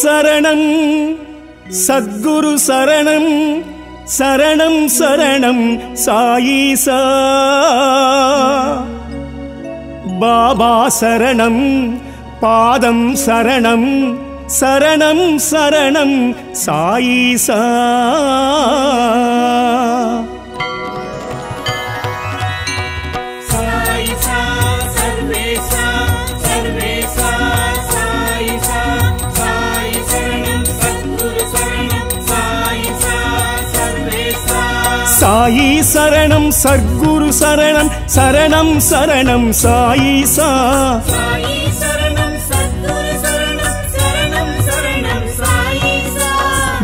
शरणं सद्गुरु शरणं शरणं शरणं साईसा बाबा शरणं पादं शरणं शरणं शरणं साईसा साई शरणं सद्गुरु शरणं शरणं शरणं साई सा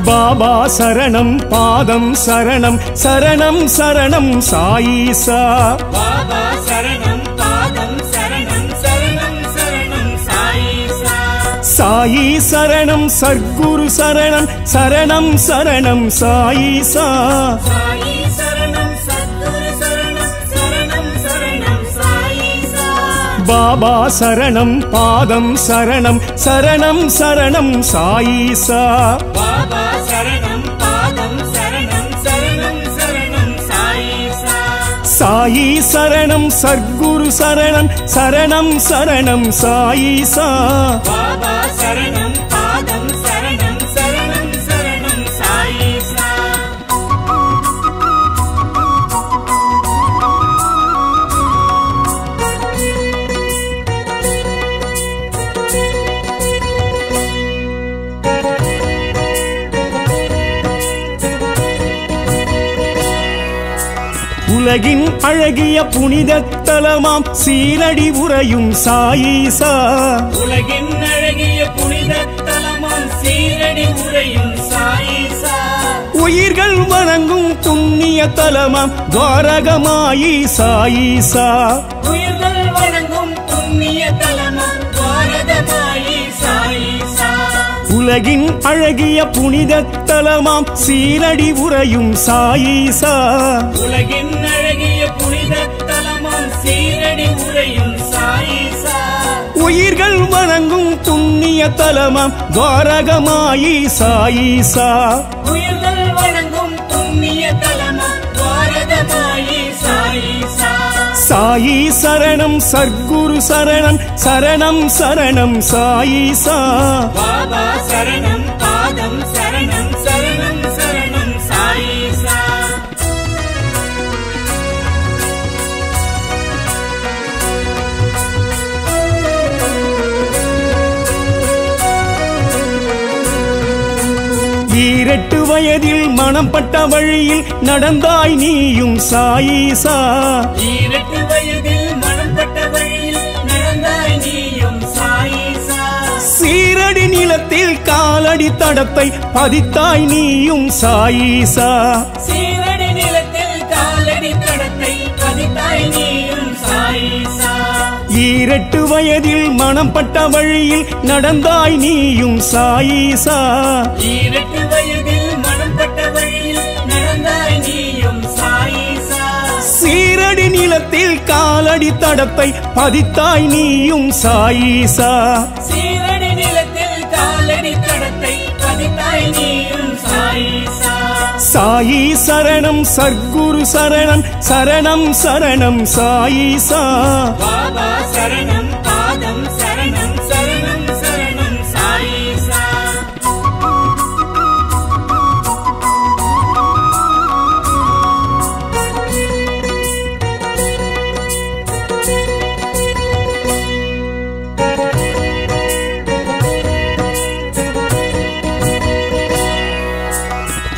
बाबा शरणं पादं शरणं शरणं शरणं साई सा साई शरणं सद्गुरु शरणं शरणं शरणं साई सा बाबा शरणं पादं शरणं शरणं शरणं साई सा बाबा शरणं पादं शरणं शरणं शरणं साई सा साई शरणं सद्गुरु शरणं शरणं शरणं साई सा बाबा शरणं पादं शरणं शरणं शरणं साई सा உலகின் அழகிய புனித தலமாம் சீரடி உறையும் சாயிசா உலகின் அழகிய புனித தலமாம் சீரடி உறையும் சாயிசா உயிர்கள் வணங்கும் புண்ணிய தலமாம் துவாரகமாயி சாயிசா உயிர்கள் வணங்கும் புண்ணிய தலமாம் துவாரகமாயி சாயிசா உலகின் அழகிய புனித தலமாம் சீரடி உறையும் சாயிசா உலகின் उयिर्गल वणंगुम पुण्य तलमाम द्वारगमायि साई सा उयिर्गल वणंगुम पुण्य तलमाम द्वारगमायि साई सा साई शरणं सद्गुरु शरणं शरणं शरणं साई सा बाबा शरणं पादं शरणं शरणं शरणं साई सा वीरट्टु वयदिल मनम्पट्ट वलियिल नडंदाय नीयुम साई सा वीरट्टु वयदिल मनम्पट्ट वलियिल नडंदाय नीयुम साई सा सीरडि नीलत्तिल कालडि तडत्तै पदित्ताय नीयुम साई सा सीरडि नीलत्तिल कालडि तडत्तै पदित्ताय नीयुम साई सा ஈரட்டு வயதில் மனம் பட்ட வழியில் நடந்தாய் நீயும் சாயி சா ஈரட்டு வயதில் மனம் பட்ட வழியில் நடந்தாய் நீயும் சாயி சா சீரடி நிலத்தில் காலடி தடத்தை பதித்தாய் நீயும் சாயி சா சீரடி நிலத்தில் காலடி தடத்தை பதித்தாய் நீயும் சாயி சா சாயி சரணம் சத்குரு சரணம் சரணம் சரணம் சாயி சா பாபா சரணம் பாதம் சரணம் சரணம் சரணம் சாயி சா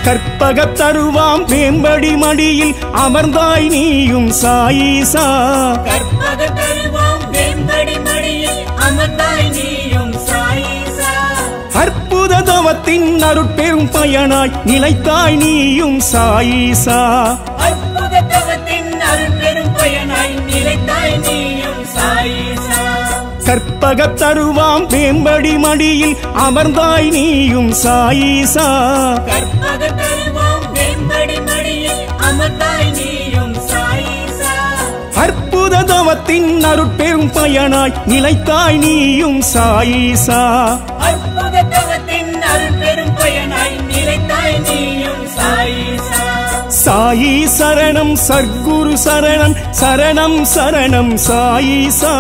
கற்பக தருவாம் வேம்படி மடியில் அமர்ந்தாய் நீயும் சாயிசா கற்பக தருவாம் வேம்படி மடியில் அமர்ந்தாய் நீயும் சாயிசா அற்புத தவத்தின் அருட்பெரும் பயனாய் நிலைத்தாய் நீயும் சாயிசா அற்புத தவத்தின் அருட்பெரும் பயனாய் நிலைத்தாய் நீயும் சாயிசா கற்பக தருவாம் வேம்படி மடியில் அமர்ந்தாய் நீயும் சாயிசா அற்புத தவத்தின் அருட்பெரும் பயனாய் நிலைத்தாய் நீயும் சாயிசா அற்புத தவத்தின் साई शरणम सद्गुरु शरणम शरणम शरणम साई सा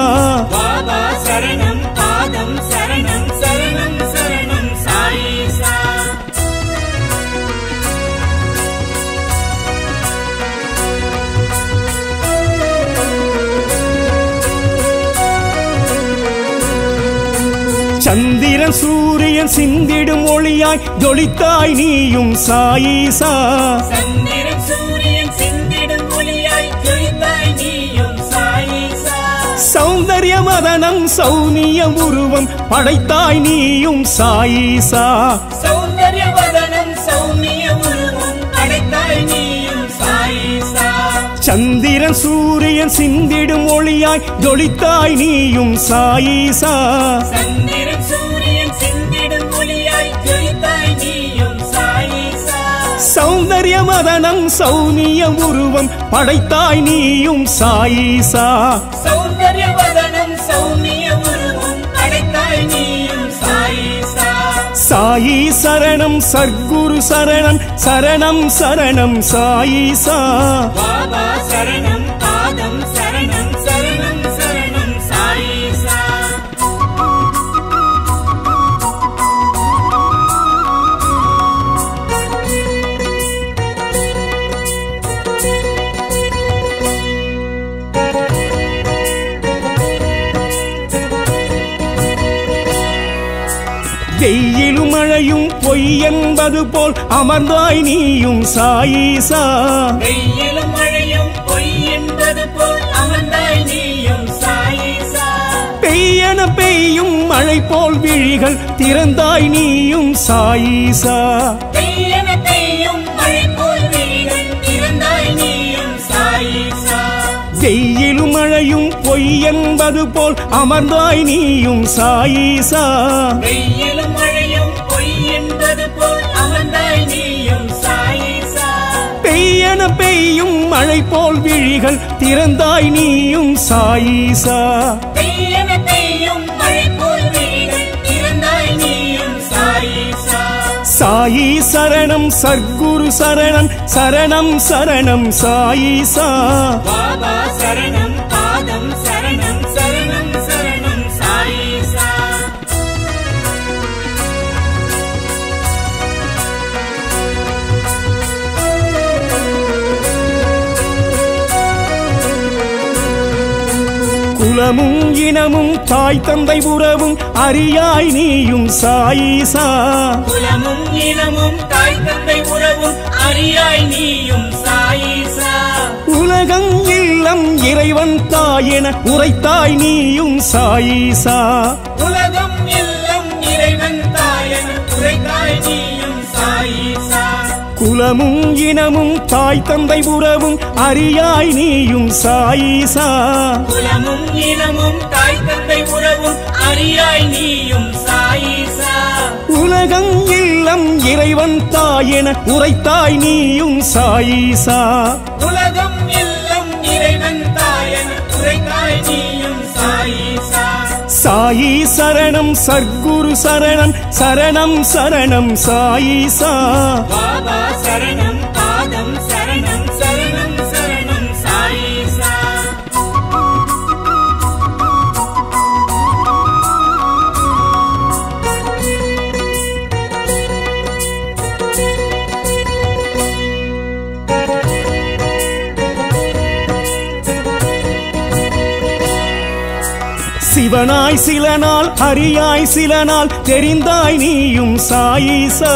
बाबा शरणम पादम शरणम शरणम शरणम साई सा। चंद्रन सूर्यन सिंदिडुम ओलियाय जोलिताय नीयुम साई सा सौंदर्य मदनम सौनिय उरुवम पड़ैताय नीयुम साई सा सौंदर्य मदनम सौनिय उरुवम पड़ैताय नीयुम साई सा। चंद्रन सूर्यन सिंदिडुम ओलियाय जोलिताय नीयुम साई सा चंद्रन सूर्यन सिंदिडुम ओलियाय जोलिताय नीयुम साई सा सौंदर्य मदनम सौनिय उरुवम पड़ैताय नीयुम साई सा साई शरणम सद्गुरु शरणम शरणम शरणम साई सा बाबा शरणम पादम शरणम शरणम शरणम साई सा। வெயிலும் மழையும் பொய் என்பது போல் அமர்ந்தாய் நீயும் சாயி சா வெயிலும் மழையும் பொய் என்பது போல் அமர்ந்தாய் நீயும் சாயி சா பெய்யன பெய்யும் மழை போல் விழிகள் திறந்தாய் நீயும் சாயி சா பெய்யன பெய்யும் மழை போல் விழிகள் திறந்தாய் நீயும் சாயி சா வெயிலும் மழையும் பொய் என்பது போல் அமர்ந்தாய் நீயும் சாயி சா पेयन पेयम मழை போல் விழிகள் திறந்தாய் நீயும் சாயி சா पेयन पेयम மழை போல் விழிகள் திறந்தாய் நீயும் சாயி சா। சாயி சரணம் சத்குரு சரணம் சரணம் சரணம் சாயி சா பாபா சரணம் பாதம் சரணம் சரணம் சரணம் சாயி சா। குலமும் இனமும் தாய் தந்தை உறவும் அறியாய் நீயும் சாயி சா குலமும் இனமும் தாய் தந்தை உறவும் அறியாய் நீயும் சாயி சா உலகம் இல்லம் இறைவன் தாய் என உரைத்தாய் நீயும் சாயி சா உலகம் இல்லம் இறைவன் தாய் என உரைத்தாய் நீயும் சாயி சா குலமும் இனமும் தாய் தந்தை உறவும் அறியாய் நீயும் சாயி சா குலமும் இனமும் தாய் தந்தை உறவும் அறியாய் நீயும் சாயி சா உலகம் இல்லம் இறைவன் தாய் என உரைத்தாய் நீயும் சாயி சா உலகம் இல்லம் இறைவன் தாய் என உரைத்தாய் நீயும் சாயி சா। साई शरणम सद्गुरु शरणम शरणम शरणम साई सा बाबा शरणम पादम शरणम शरणम शरणम साई सा। சிவனாய் சில நாள் அறியாய் சில நாள் தெரிந்தாய் நீயும் சாயி சா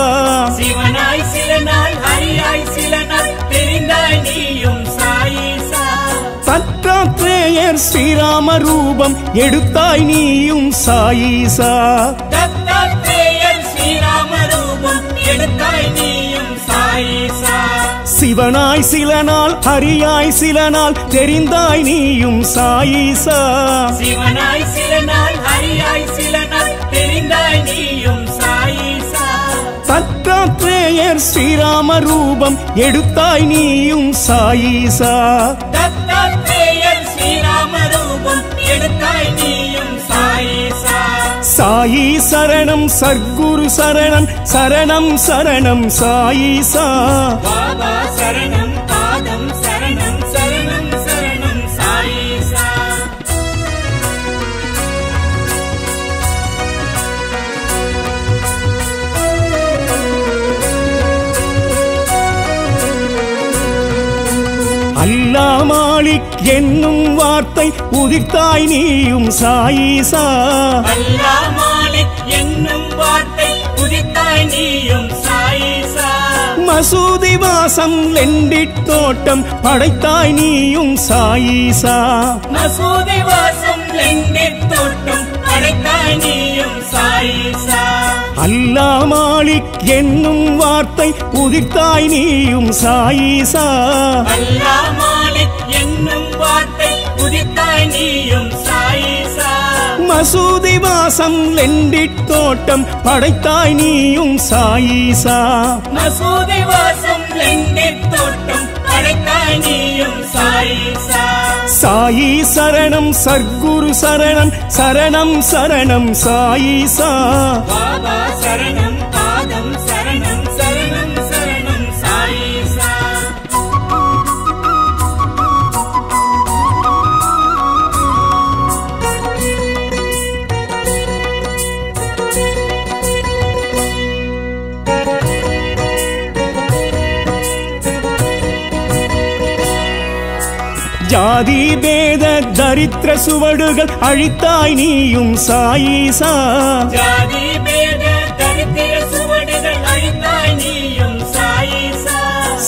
சிவனாய் சில நாள் அறியாய் சில நாள் தெரிந்தாய் நீயும் சாயி சா தத்தாத்ரேயர் ஸ்ரீராம ரூபம் எடுத்தாய் நீயும் சாயி சா தத்தாத்ரேயர் ஸ்ரீராம ரூபம் எடுத்தாய் நீயும் சாயி சா। சிவனாய் சில நாள் அறியாய் சில நாள் தெரிந்தாய் நீயும் சாயி சா சிவனாய் சில நாள் அறியாய் சில நாள் தெரிந்தாய் நீயும் சாயி சா தத்தாத்ரேயர் ஸ்ரீராம ரூபம் எடுத்தாய் நீயும் சாயி சா தத்தாத்ரேயர் ஸ்ரீராம ரூபம் எடுத்தாய் நீயும் சாயி சா। साई शरणम सद्गुरु शरणम शरणम शरणम साई सा बाबा शरणम। அல்லாஹ்மாலிக் என்னும் வார்த்தை உதிர்த்தாய் நீயும் சாயிசா அல்லாஹ்மாலிக் என்னும் வார்த்தை உதிர்த்தாய் நீயும் சாயிசா மசூதி வாசம் லெண்டிட் தோட்டம் படைத்தாய் நீயும் சாயிசா மசூதி வாசம் லெண்டிட் தோட்டம் படைத்தாய் நீயும் சாயிசா அல்லாஹ் மாலிக் என்னும் வார்த்தை உதிர்த்தாய் நீயும் சாயிசா அல்லாஹ் மாலிக் என்னும் வார்த்தை உதிர்த்தாய் நீயும் சாயிசா மசூதி வாசம் லெண்டிட் தோட்டம் படைத்தாய் நீயும் சாயிசா மசூதி வாசம் லெண்டிட் தோட்டம் படைத்தாய் நீயும் சாயிசா சாயி சரணம் சர்க்குரு சரணம் சரணம் சரணம் சாயிசா பாபா சரணம் பாதம் சரணம் சரணம் சரணம் சாயிசா ஜாதி பேத தரித்திர சுவடுகள் அழித்தாய் நீயும் சாயிசா ஜாதி பேத தரித்திர சுவடுகள் அழித்தாய் நீயும் சாயிசா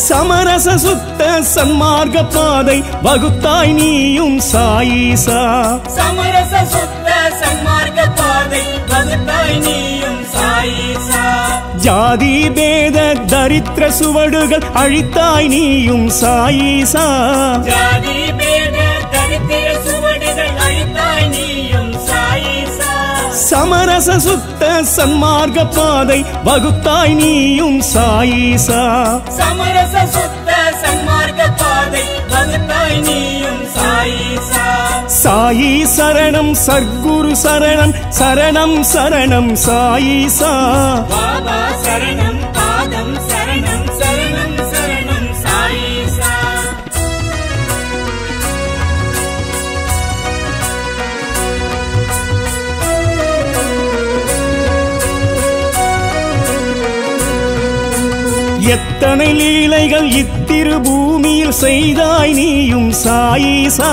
சமரச சுத்த சன்மார்க்க பாதை வகுத்தாய் நீயும் சாயிசா சமரச சுத்த சன்மார்க்க பாதை வகுத்தாய் நீயும் சாயிசா ஜாதி பேத தரித்திர சுவடுகள் அழித்தாய் நீயும் சாயிசா ஜாதி பேத தரித்திர சுவடுகள் அழித்தாய் நீயும் சாயிசா சமரச சுத்த சன்மார்க்க பாதை வகுத்தாய் நீயும் சாயிசா சமரச சுத்த சன்மார்க்க பாதை வகுத்தாய் நீயும் சாயிசா சாயி சரணம் சர்க்குரு சரணம் சரணம் சரணம் சாயிசா பாபா சரணம் பாதம் சரணம் சரணம் சரணம் சாயிசா எத்தனை லீலைகள் இத்திரு பூமியில் செய்தாய் நீயும் சாயிசா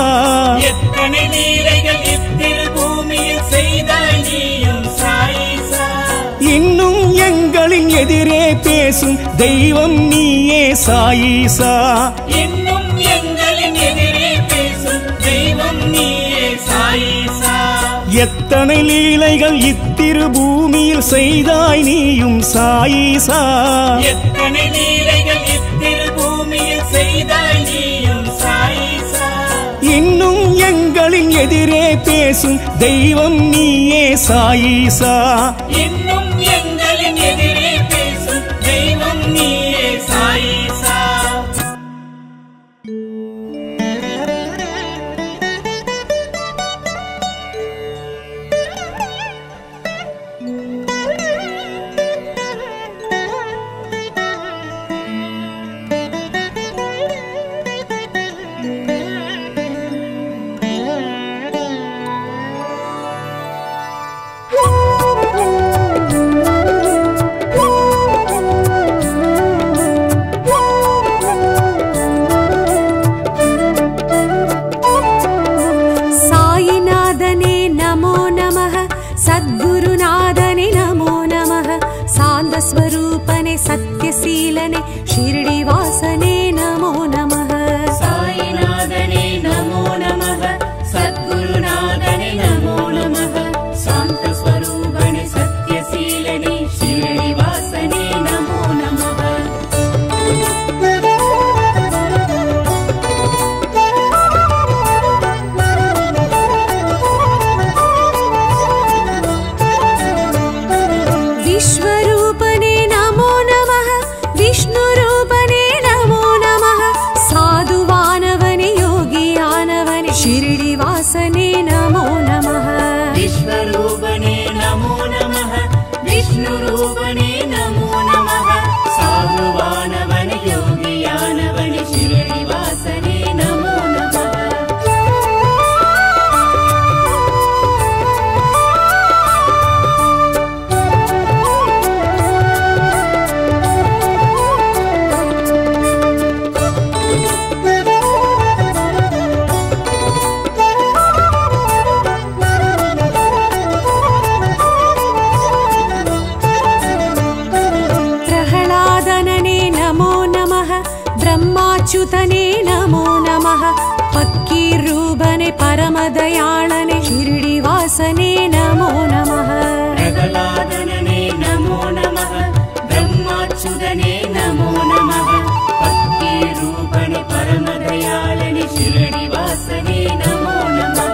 இன்னும் எங்களின் எதிரே பேசும் தெய்வம் நீயே சாயிசா இன்னும் எங்களின் எதிரே பேசும் தெய்வம் நீயே சாயிசா எத்தனை லீலைகள் இத்திரு பூமியில் செய்தாய் நீயும் சாயிசா எத்தனை லீலைகள் இத்திரு பூமியில் செய்தாய் நீயும் சாயிசா இன்னும் எங்களின் எதிரே பேசும் தெய்வம் நீயே சாயிசா இன்னும் எங்களின் எதிரே பேசும் தெய்வம் நீயே சாயிசா पक्की रूबने परम दयाळने शिरडी वासने नमो नमः। प्रगलादनने नमो नमः। ब्रह्माच्युतने नमो नमः। पक्की रूबने परम दयाळने शिरडी वासने नमो नमः।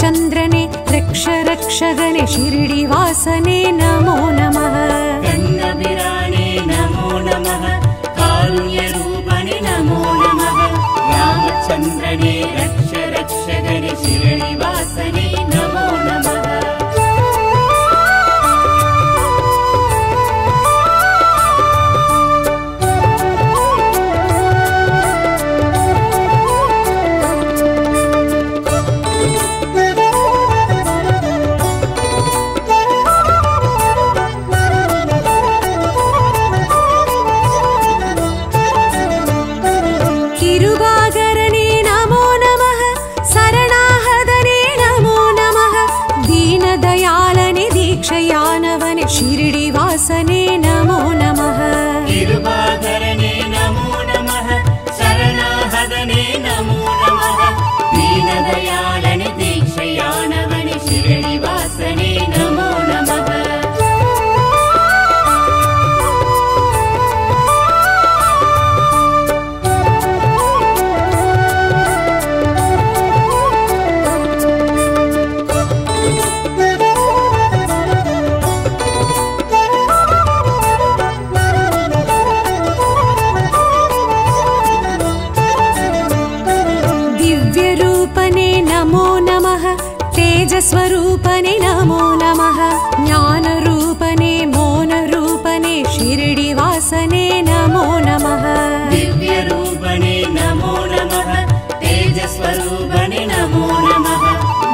चंद्रने रक्ष रक्षगने शिरडी वासने नमो नमः। गन्नबिराने नमो नमः। कारुण्य रूपने नमो नमः। रामचंद्रने रक्ष रक्षगने शिरडी वासने नमो नमः। स्वरूपने नमो नमः। ज्ञान रूपने मौन रूपने शिरडी वासने नमो नमः। दिव्य रूपने नमो नमः। तेज स्वरूपने नमो नमः।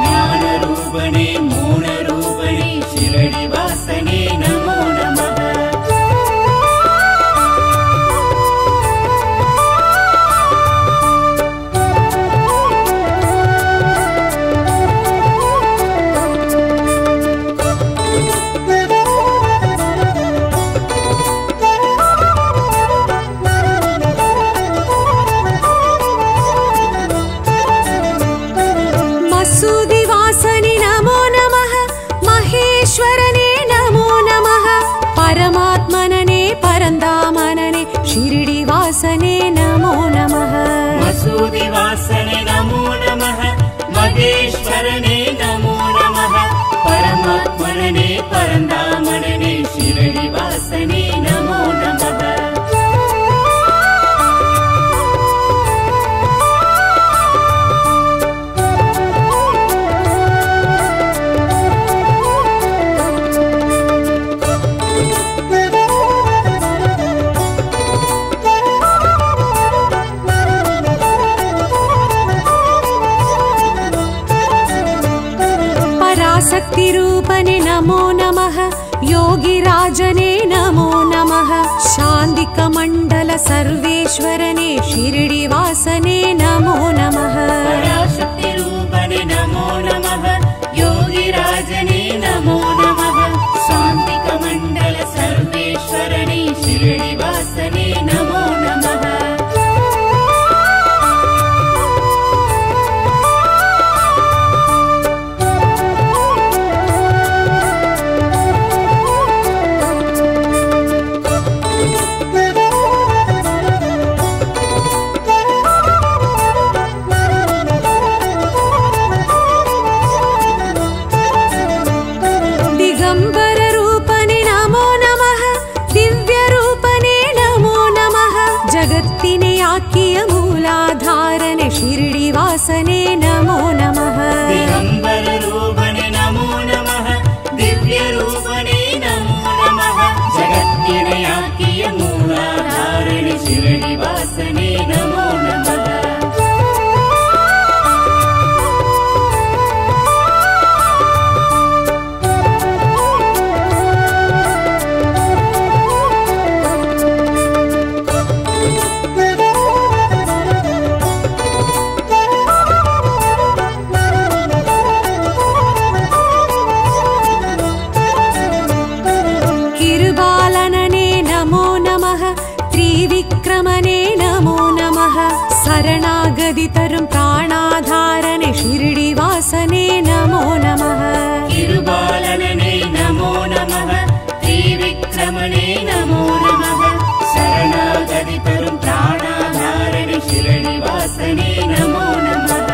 ज्ञान रूपने मौन रूपने शिरडी वासने नमो नमः। नमो नमः। मसूदी वासने नमो नमः। महेश्वरने नमो नमः। परमात्मने परमधामने शिरडी वासने नमो नमः। शक्ति रूपने नमो नमः। योगी राजने नमो नमः। शांतिक मंडल सर्वेश्वरने शिरडी वासने नमो नमः। शक्ति रूपने नमो नमः। योगी राजने नमो नमः। शांतिक मंडल सर्वेश्वरने शिरडी वासने नमो नमः। भक्तिने आकिय मूलाधारने शिरडी वासने नमो नमः। दिगंबर रूपने नमो नमः, दिव्य रूपने नमो नमः, जगत्तिने आकिय मूलाधारने शिरडी वासने नमो नमः। शरणागदितरं प्राणाधारने शिरडी वासने नमो नमः। किरुबालने नमो नमः, त्रिविक्रमणे नमो नमः, शरणागदितरं प्राणाधारने शिरडी वासने नमो नमः।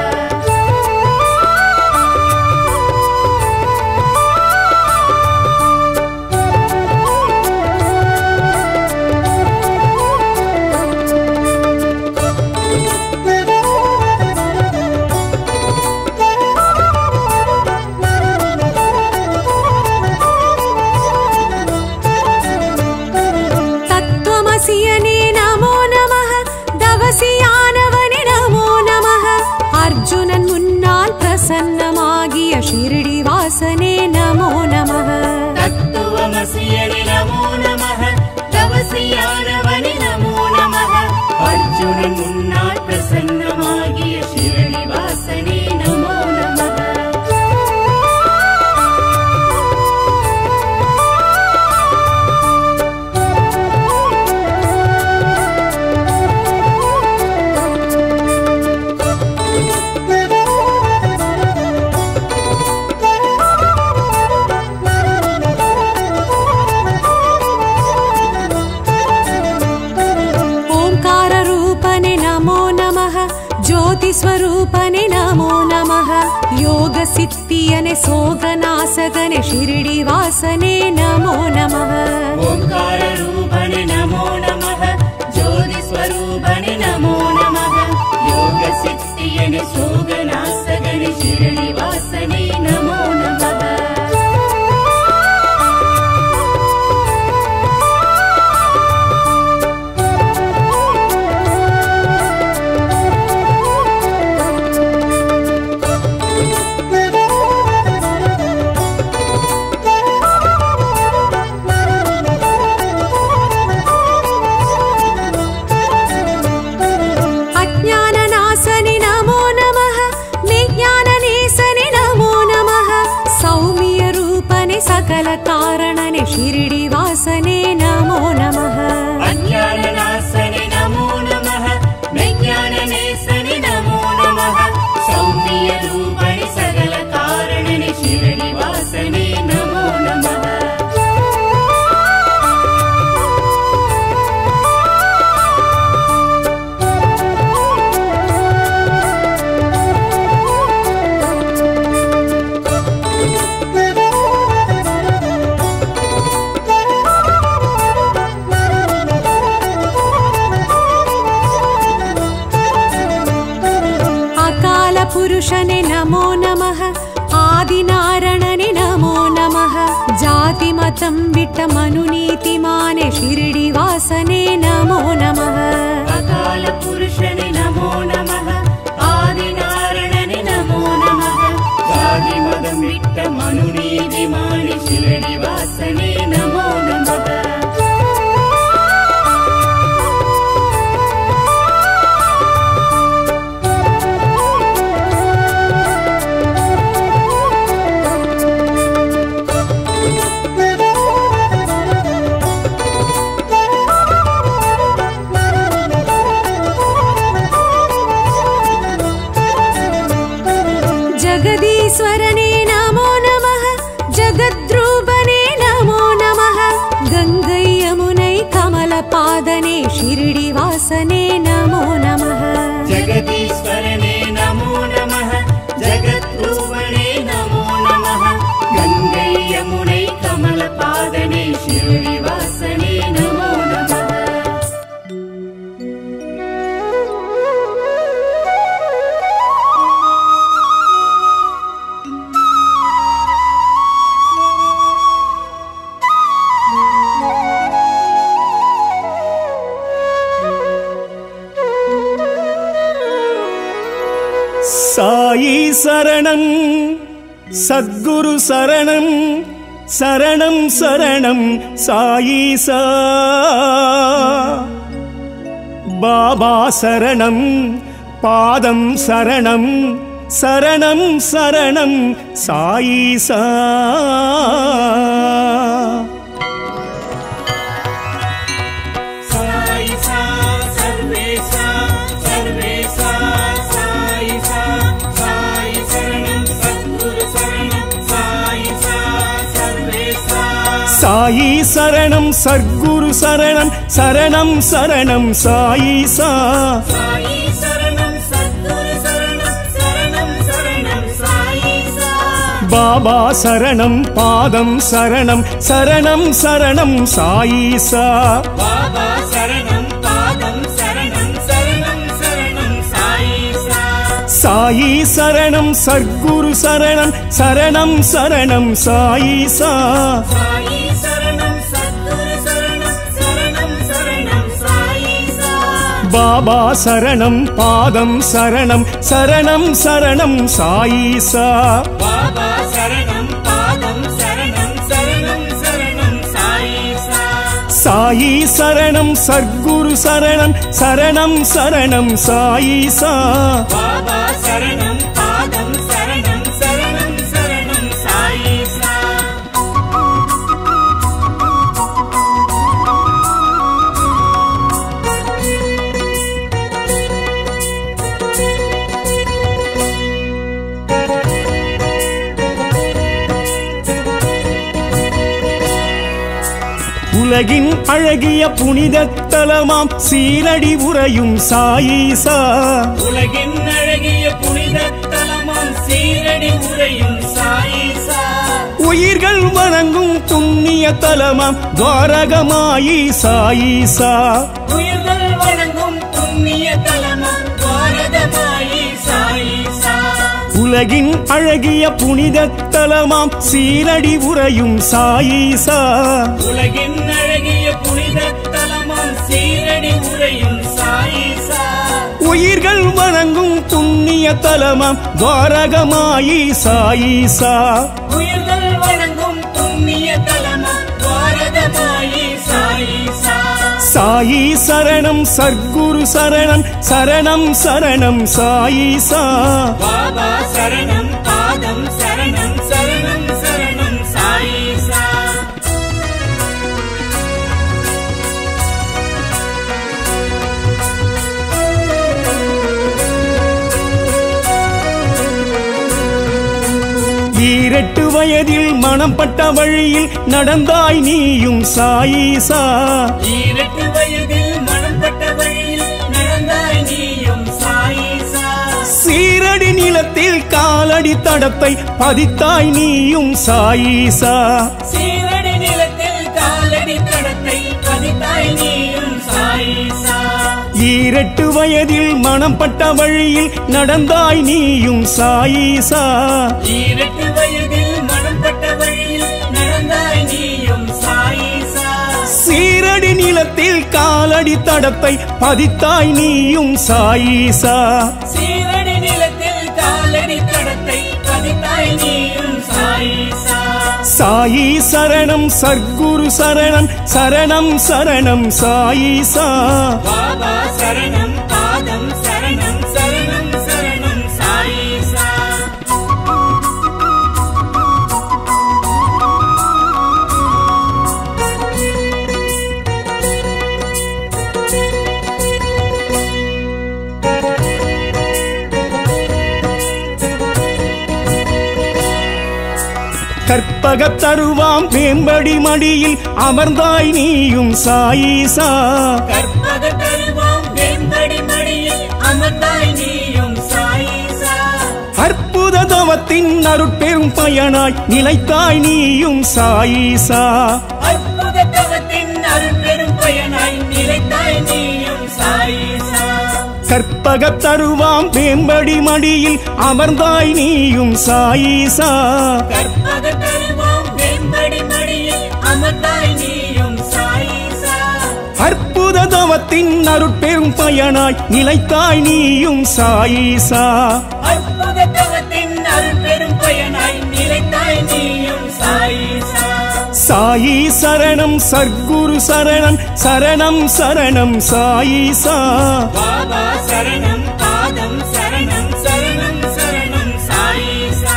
शिरडीवासने नमो नमः। तत्त्वमसियने नमो नमः, तवसियानवने नमो नमः, अर्जुन मुन्नार प्रसन्नमागिय शिरडीवासने नमो नमः। स्वरूपने नमो नमः, योग सिद्धियने सोगनासगने शिरडी वासने नमो नमः। ओंकार रूपने नमो नमः, ज्योति स्वरूपने नमो नमः, योग सिद्धियने सोगनासगने शिरडी वासने नमो नमः। कारणने शिरडी वासने नमो नमः। अज्ञाननाशने नमो नमः, विज्ञाननेशने नमो नमः, सौम्य रूपने सकल कारणने शिरडी वासने नमो नमः। पुरुषने नमो नमः, आदिनारायणने नमो नमः, जातिमतं विट्ट मनुनीतिमाने शिरडी वासने नमो नमः। अकाल पुरुषने नमो नमः, आदिनारायणने नमो नमः, जातिमतं विट्ट मनुनीतिमाने शिरडी वासने नमो नमः। जगदीश्वरने नमो नमः, जगद्रूपने नमो नमः, गंगै यमुनै कमलपादने शिरडी वासने नमो नमः। जगदीश्वरने नमो नमः, जगद्रूपने नमो नमः, गंगै यमुनै कमलपादने शिरडी वासने नमो नमः। साई शरणं सद्गुरु शरणं शरणं शरणं साई सा बाबा शरणं पादं शरणं शरणं शरणं साई सा साई शरणं सद्गुरु शरणं शरणं शरणं साई सा बाबा शरणं पादं शरणं शरणं शरणं साई सा साई शरणं सद्गुरु शरणं शरणं शरणं साई सा बाबा शरणं पादं शरणं शरणं शरणं साई सा बाबा शरणं पादं शरणं शरणं शरणं साई सा साई शरणं सद्गुरु शरणं शरणं शरणं साई सा बाबा शरणं पादं शरणं शरणं शरणं साई सा उलगिन अळगिय पुनिद तलमां सीरडी उरयुम साई सा उलगिन अळगिय पुनिद तलमां सीरडी उरयुम साई सा उयिर्गल वणंगुम पुण्य तलमां द्वारगमाई साई सा उयिर्गल वणंगुम पुण्य तलमां द्वारगमाई साई सा उलगिन अळगिय पुनिद तलमां सीरडी उरयुम साई सा उलगिन उयिर्गल वणंगुम पुण्य तलमां द्वारगमाई साई सा उयिर्गल वणंगुम पुण्य तलमां द्वारगमाई साई सा साई शरणं सद्गुरु शरणं शरणं शरणं साई सा बाबा शरणं पादं शरणं शरणं शरणं साई सा ஈரட்டு வயதில் மனம் பட்ட வழியில் நடந்தாய் நீயும் சாயி சா ஈரட்டு வயதில் மனம் பட்ட வழியில் நடந்தாய் நீயும் சாயி சா சீரடி நிலத்தில் காலடி தடத்தை பதித்தாய் நீயும் சாயி சா சீரடி நிலத்தில் காலடி தடத்தை பதித்தாய் நீயும் சாயி சா ஈரட்டு வயதில் மனம் பட்ட வழியில் நடந்தாய் நீயும் சாயி சா ஈரட்டு வயதில் மனம் பட்ட வழியில் நடந்தாய் நீயும் சாயி சா சீரடி நிலத்தில் காலடி தடத்தை பதித்தாய் நீயும் சாயி சா சீரடி நிலத்தில் காலடி தடத்தை பதித்தாய் நீயும் சாயி சா சாயி சரணம் சத்குரு சரணம் சரணம் சரணம் சாயி சா பாபா சரணம் பாதம் சரணம் சரணம் சரணம் சாயி சா கற்பக தருவாம் வேம்படி மடியில் அமர்ந்தாய் நீயும் சாயி சா கற்பக தருவாம் வேம்படி மடியில் அமர்ந்தாய் நீயும் சாயி சா அற்புத தவத்தின் அருட்பெரும் பயனாய் நிலைத்தாய் நீயும் சாயி சா அற்புத தவத்தின் அருட்பெரும் பயனாய் நிலைத்தாய் நீயும் சாயி சா கற்பக தருவாம் வேம்படி மடியில் அமர்ந்தாய் நீயும் சாயி சா தவத்தின் அருட்பெரும் பயனாய் நிலைத்தாய் நீயும் சாயி சா அற்புத தவத்தின் அருட்பெரும் பயனாய் நிலைத்தாய் நீயும் சாயி சா சாயி சரணம் சர்க்குரு சரணம் சரணம் சரணம் சாயி சா பாபா சரணம் பாதம் சரணம் சரணம் சரணம் சாயி சா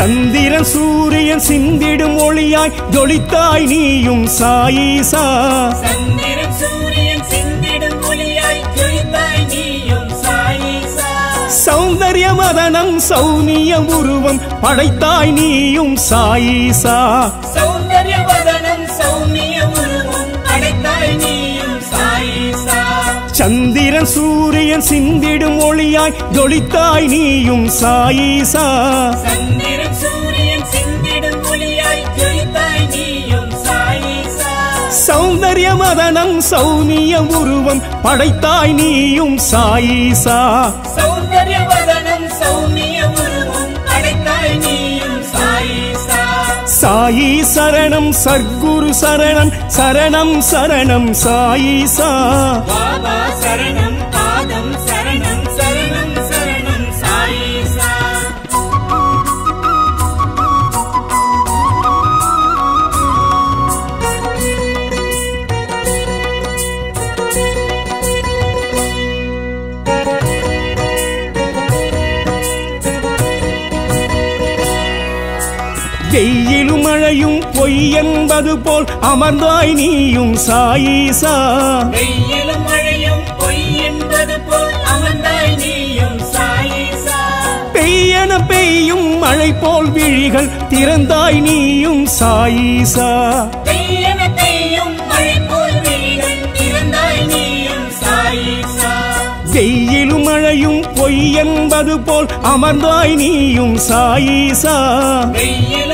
चंद्रन सूर्यन सिंधिडुम ओलियाय जोलिताय नीयुम साई सा चंद्रन सूर्यन सिंधिडुम ओलियाय जोलिताय नीयुम साई सा सौंदर्यमदनं सौनियम उरुवम पडैताय नीयुम साई सा सौंदर्यमदनं सौनियम उरुवम पडैताय नीयुम साई सा चंद्रन सूर्यन सिंधिडुम ओलियाय जोलिताय नीयुम साई सा सौंदर्य मदनं सौनिय उरुवम पडैताय नीयुम साई सा सौंदर्य मदनं सौनिय उरुवम पडैताय नीयुम साई सा साई शरणं सद्गुरु शरणं शरणं शरणं साई सा बाबा शरणं पादं शरणं शरणं शरणं साई सा வெயிலும் மழையும் பொய் என்பது போல் அமர்ந்தாய் நீயும் சாயி சா வெயிலும் மழையும் பொய் என்பது போல் அமர்ந்தாய் நீயும் சாயி சா பெய்யன பெய்யும் மழை போல் விழிகள் திறந்தாய் நீயும் சாயி சா பெய்யன பெய்யும் மழை போல் விழிகள் திறந்தாய் நீயும் சாயி சா வெயிலும் மழையும் பொய் என்பது போல் அமர்ந்தாய் நீயும் சாயி சா பெய்யன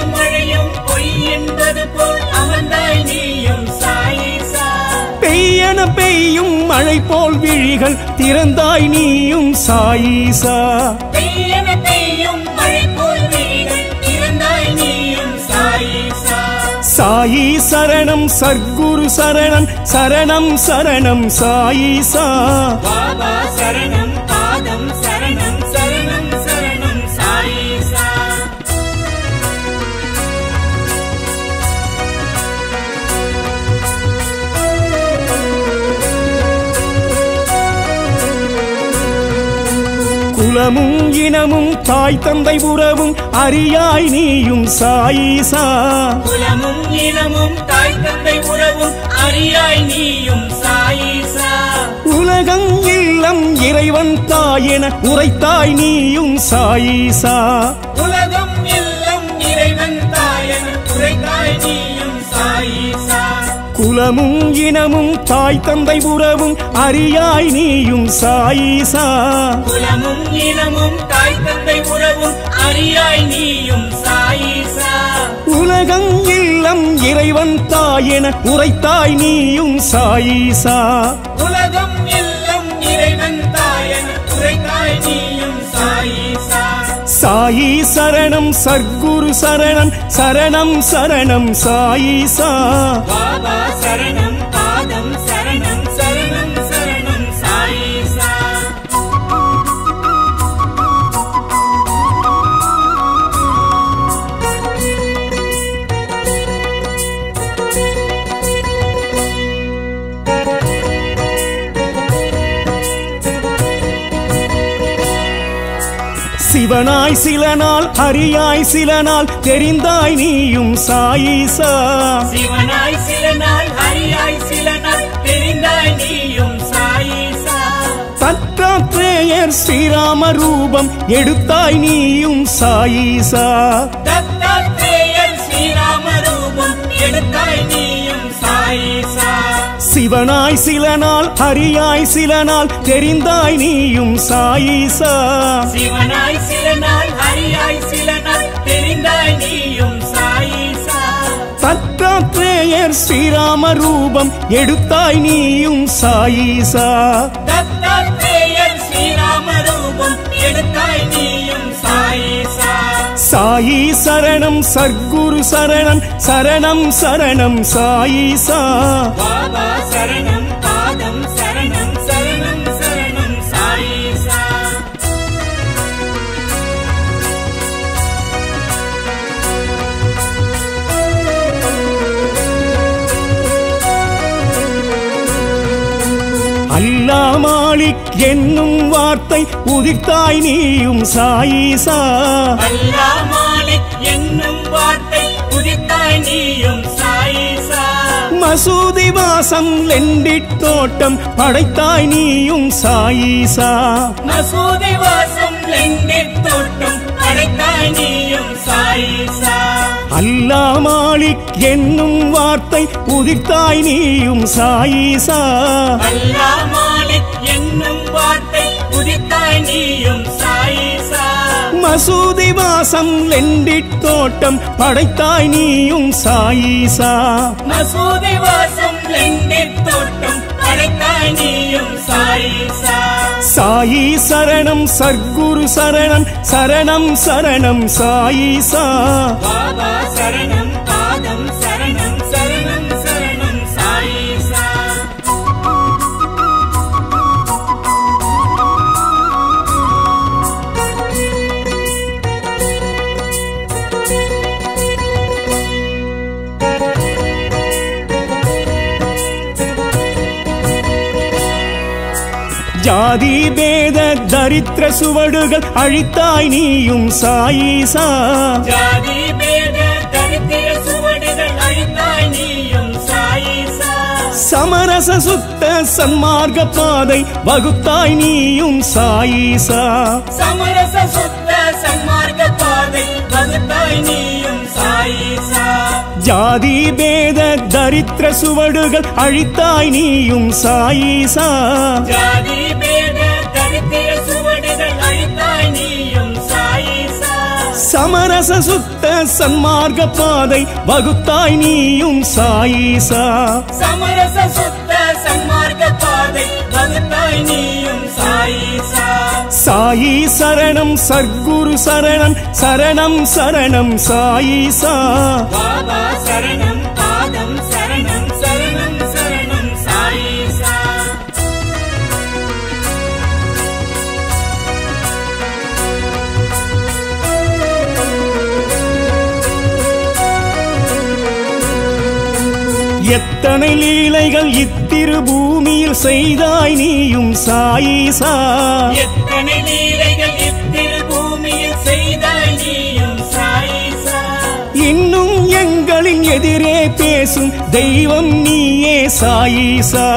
பெய்யும் மழை போல் விழிகள் திறந்தாய் நீயும் சாயி சா சாயி சரணம் சத்குரு சரணம் சரணம் சரணம் சாயி சா பாபா சரணம் பாதம் சரணம் சரணம் சரணம் சாயி சா குலமும் இனமும் தாய் தந்தை உறவும் அறியாய் நீயும் சாயி சா குலமும் இனமும் தாய் தந்தை உறவும் அறியாய் நீயும் சாயி சா உலகம் இல்லம் இறைவன் தாயென உரைத்தாய் நீயும் சாயி சா உலகம் இல்லம் இறைவன் தாயென உரைத்தாய் நீயும் சாயி சா குலமும் இனமும் தாய் தந்தை உறவும் அறியாய் நீயும் சாயி சா குலமும் இனமும் தாய் தந்தை உறவும் அறியாய் நீயும் சாயி சா உலகம் இல்லம் இறைவன் தாயென உரைத்தாய் நீயும் சாயி சா உலகம் இல்லம் இறைவன் தாயென உரைத்தாய் நீயும் சாயி சா சாயி சரணம் சத்குரு சரணம் சரணம் சரணம் சாயி சா பாபா சரணம் பாதம் சரணம் சரணம் சரணம் சாயி சா சிவனாய் சில நாள் ஹரியாய் சில நாள் தெரிந்தாய் நீயும் சாயி சா சிவனாய் சில நாள் ஹரியாய் சில நாள் தெரிந்தாய் நீயும் சாயி சா தத்தாத்ரேயர் ஸ்ரீராம ரூபம் எடுத்தாய் நீயும் சாயி சா தத்தாத்ரேயர் ஸ்ரீராம ரூபம் எடுத்தாய் நீயும் சாயி சா சிவனாய் சில நாள் ஹரியாய் சில நாள் தெரிந்தாய் நீயும் சாயி சா சிவனாய் சில நாள் ஹரியாய் சில நாள் தெரிந்தாய் நீயும் சாயி சா தத்தாத்ரேயர் ஸ்ரீராம ரூபம் எடுத்தாய் நீயும் சாயி சா தத்தாத்ரேயர் साई शरणम सद्गुरु शरणम शरणम शरणम साई सा बाबा शरणम पादम शरणम शरणम शरणम साई सा। अल्लाह मालिक என்னும் வார்த்தை உதித்தாய் நீயும் சாயி சா அல்லாஹ் மாலிக் என்னும் வார்த்தை உதித்தாய் நீயும் சாயி சா மசூதி வாசம் லெண்டிட் தோட்டம் படைத்தாய் நீயும் சாயி சா மசூதி வாசம் லெண்டிட் தோட்டம் படைத்தாய் நீயும் சாயி சா அல்லாஹ் மாலிக் என்னும் வார்த்தை உதித்தாய் நீயும் சாயி சா அல்லாஹ் மாலிக் मसूदी वासम लेंडिट तोटम पड़ताई नीयुं साई सा मसूदी वासम लेंडिट तोटम पड़ताई नीयुं साई सा। साई शरणम सद्गुरु शरणम शरणम शरणम साई सा बाबा शरणम पादम शरणम शरणम शरणम साई सा। जादी भेद दरिद्र सुवडुगल अळित्ताय नीयुम साई सा जादी भेद दरिद्र सुवडुगल अळित्ताय नीयुम साई सा। समरस सुत्त सन्मार्ग पादै वगुत्ताय नीयुम साई सा समरस सुत्त सन्मार्ग पादै वगुत्ताय नीयुम साई सा। जादी भेद दरिद्र सुवडुगल अळित्ताय नीयुम साई सा जादी समरस सुत्त सन्मार्ग पादै वगुत्ताय नीयुम साई सा समरस सुत्त सन्मार्ग पादै वगुत्ताय नीयुम साई सा। साई शरणम सद्गुरु शरणम शरणम शरणम साई सा बाबा शरणम पादम शरणम शरणम शरणम साई सा। எத்தனை லீலைகள் இத்திரு பூமியில் செய்தாய் நீயும் சாயி சா எத்தனை லீலைகள் இத்திரு பூமியில் செய்தாய் நீயும் சாயி சா। இன்னும் எங்களின் எதிரே பேசும் தெய்வம் நீயே சாயி சா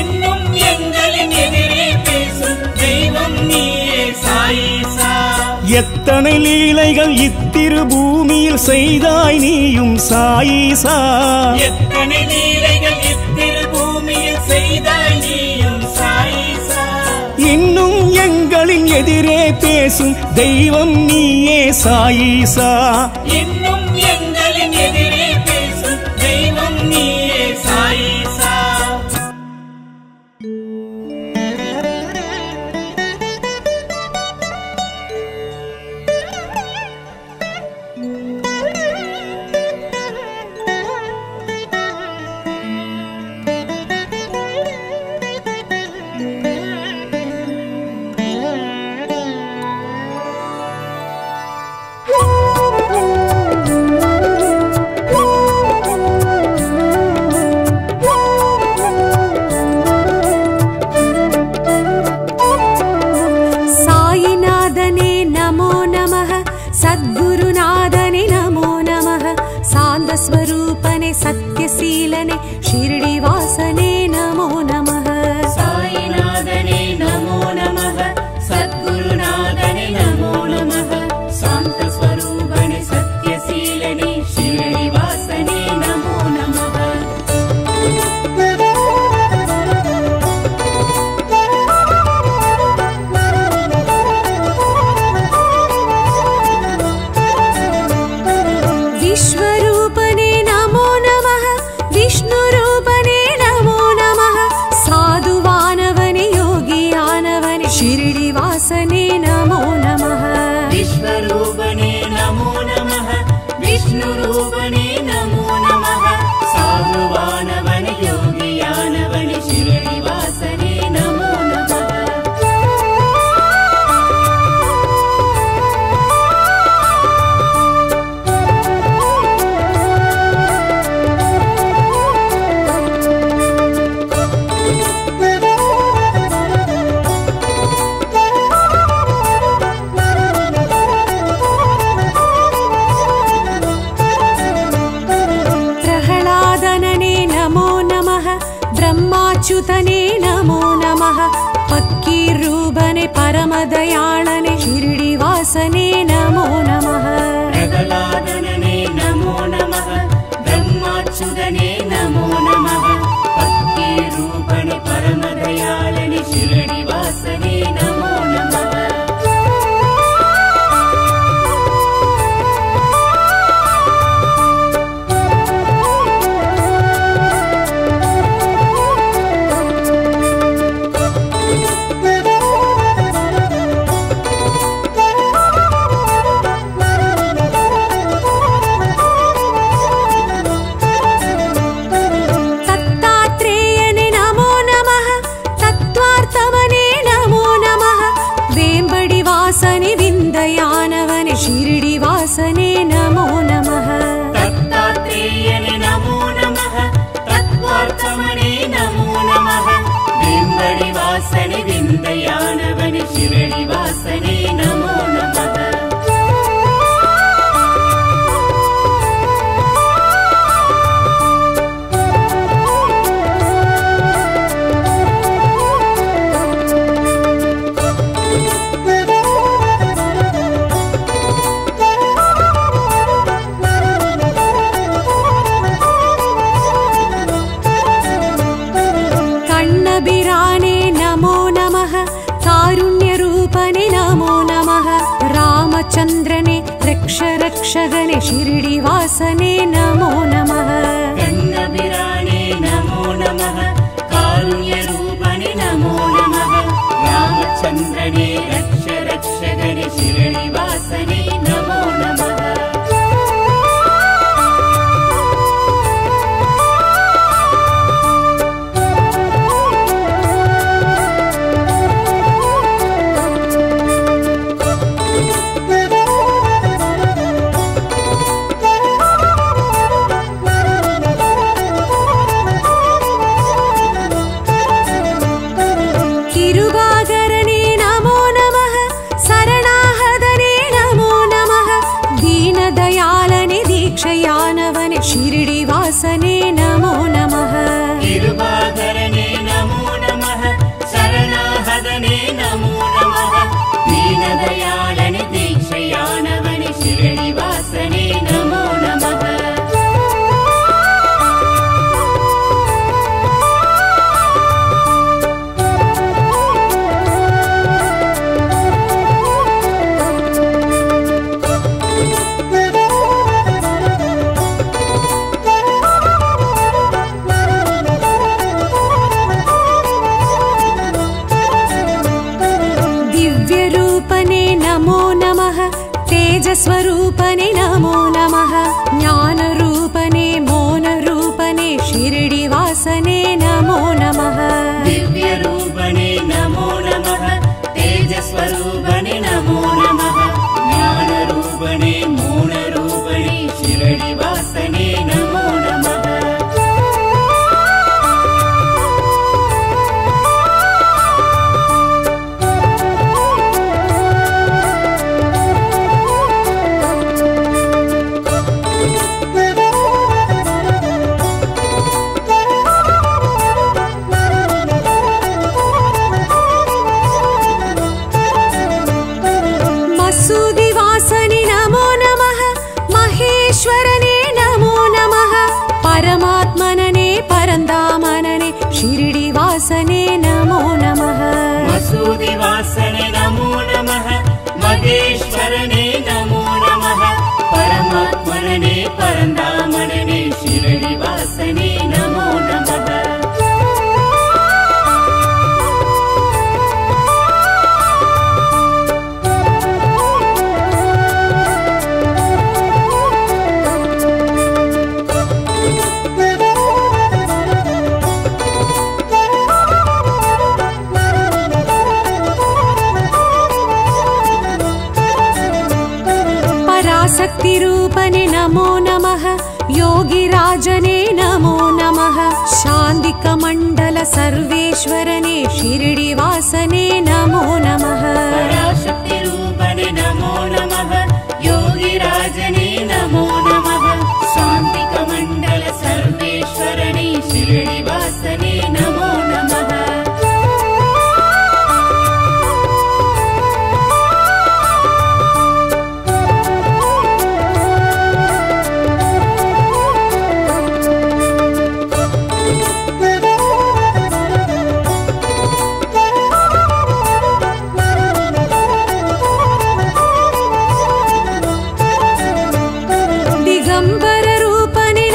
இன்னும் எங்களின் எதிரே பேசும் தெய்வம் நீயே சாயி சா। எத்தனை லீலைகள் இத்திரு பூமியில் செய்தாய் நீயும் சாயி சா எத்தனை லீலைகள் இத்திரு பூமியில் செய்தாய் நீயும் சாயி சா। இன்னும் எங்களின் எதிரே பேசும் தெய்வம் நீயே சாயி சா இன்னும் எங்களின் எதிரே பேசும் தெய்வம் நீயே சாயி சா। रूपणे नमो नमः विष्णु रूपणे नमो नमः साधुवानवन योगी यानवन शिरडी वासने नमो च्युतने नमो नमः पक्कीरूबने परम दयाळने शिरडी वासने नमो नमः प्रगलादनने नमो नमः ब्रह्माच्युतने नमो नमः पक्कीरूबने परम दयाळने शिरडी वासने नमो नमः यानवन शिरडी वासने नमो नमः चंद्रने रक्ष रक्षगने शिरडी वासने नमो नमः कन्नबिराने नमो नमः कारुण्य रूपने नमो नमः रामचंद्रने रक्ष रक्षगने शिरडी वासने नमो नमः शिरडी वासने नमो नमः गिरुबाधरने नमो नमः शरणाहदने नमो नमः दीनदयालने दीक्षायानवने शिरडी वासने नमो नमः स्वरूपने नमो नमः ज्ञान रूपने मौन रूपने शिरडी वासने नमो नमः दिव्य रूपने नमो नमः तेज स्वरूपने नमो नमः ज्ञान रूपने मौन रूपने शिरडी वासने नमो नमः वासने नमो नमः महेश्वरने नमो नमः परमात्मने परमधामने शिरडी वासने नमो नमः आसक्ति रूपने नमो नमः योगिराजने नमो नमः शांतिक मंडल सर्वेश्वरने शिरडी वासने नमो नमः आसक्ति रूपने नमो नमः योगिराजने नमो नमः शांतिक मंडल सर्वेश्वरने शिरडी वासने नमो नमः शिरडीवासने नमो नमः दिगंबर रूपने नमो नमः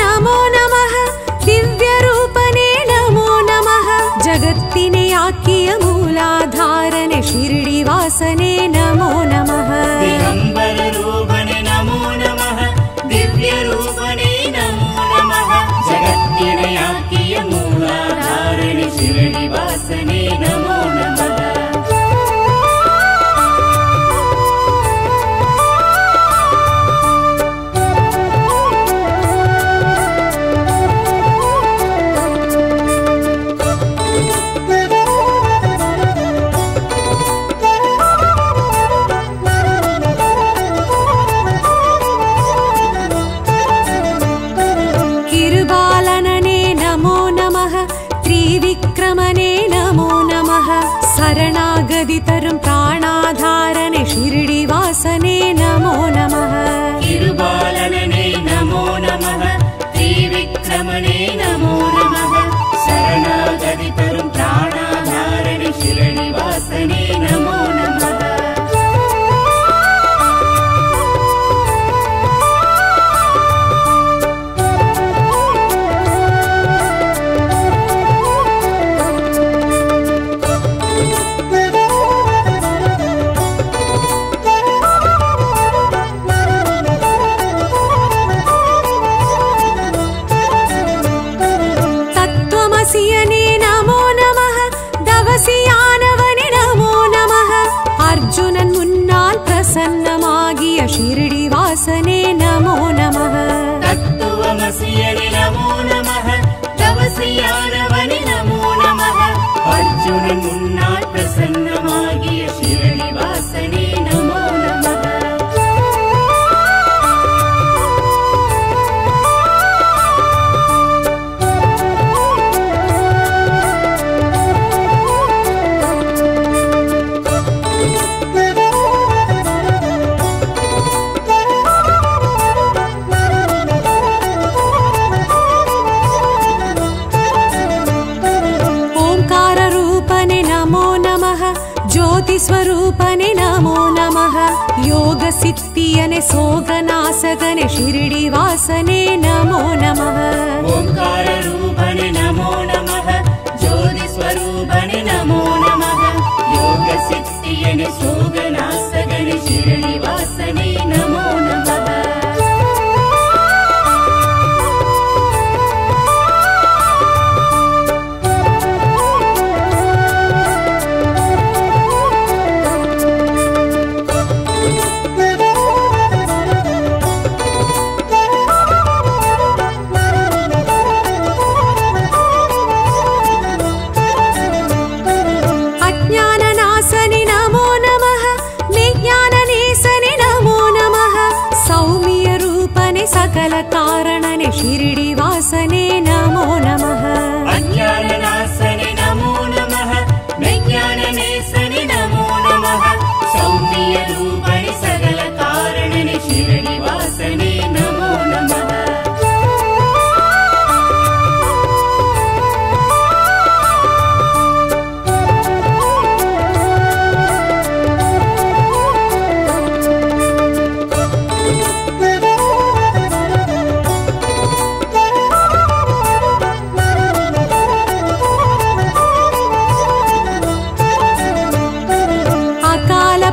दिव्य रूपने नमो नमः जगत्त्रिनयाकिय मूलाधारिणि शिरडीवासने नमो नमः शरणागदितरं प्राणाधारणे शिरडीवासने नमो नमः किरुबालने नमो नमः त्रिविक्रमणे नमो नमः शरणागदितरं प्राणाधारणे शिरडीवासने नमो नमः शिरडीवासने नमो नमः तत्त्वमसियने नमो नमः तपस्यानवने नमो नमः अर्जुन मुन्नाल प्रसन्नमागिय शिरडीवासने नमो नमः स्वरूपने नमो नमः योग सिद्धियने सोगनासगने शिरडीवासने नमो नमः ओंकार रूपने नमो नमः ज्योति स्वरूपने नमो नमः योग सिद्धियने सोगनासगने शिरडीवासने नमो नमः कारणने शिरडीवासने नमो नमः अज्ञाननाशने नमो नमः विज्ञाननेशने नमो नमः सौम्य रूपने सकल कारणने शिरडीवासने नमो नमः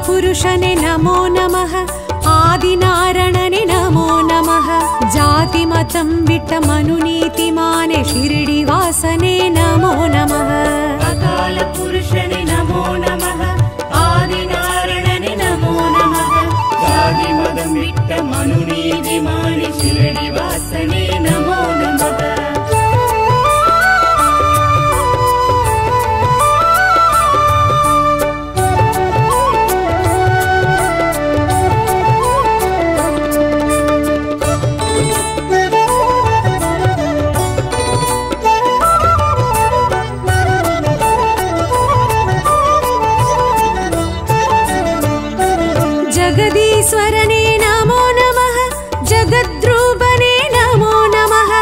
पुरुषने नमो नमः आदिनारायणने नमो नमः जाति मतं विट्ट मनुनीतिमाने शिरडीवासने नमो नमः अकाल पुरुषने नमो नमः आदिनारायणने नमो नमः जाति मतं विट्ट मनु ईश्वरने नमो नमः जगद्रूपने नमो नमः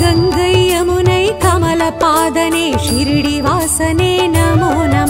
गंगै यमुनै कमलपादने शिरडिवासने नमो नमः।